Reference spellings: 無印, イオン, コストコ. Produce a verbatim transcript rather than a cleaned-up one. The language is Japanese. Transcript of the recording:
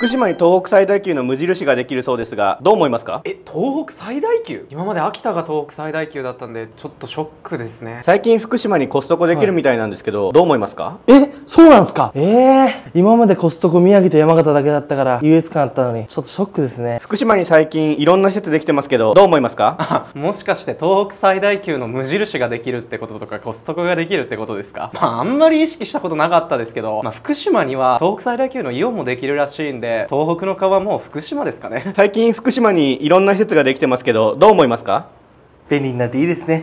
福島に東北最大級の無印ができるそうですが、どう思いますか？え、東北最大級？今まで秋田が東北最大級だったんで、ちょっとショックですね。最近福島にコストコできるみたいなんですけど、はい、どう思いますか？え、そうなんすか？ええー、今までコストコ宮城と山形だけだったから優越感あったのに、ちょっとショックですね。福島に最近いろんな施設できてますけど、どう思いますか？もしかして東北最大級の無印ができるってこととか、コストコができるってことですか？まああんまり意識したことなかったですけど、まあ、福島には東北最大級のイオンもできるらしいんで、東北の川も福島ですかね。最近福島にいろんな施設ができてますけど、どう思いますか？便利になっていいですね。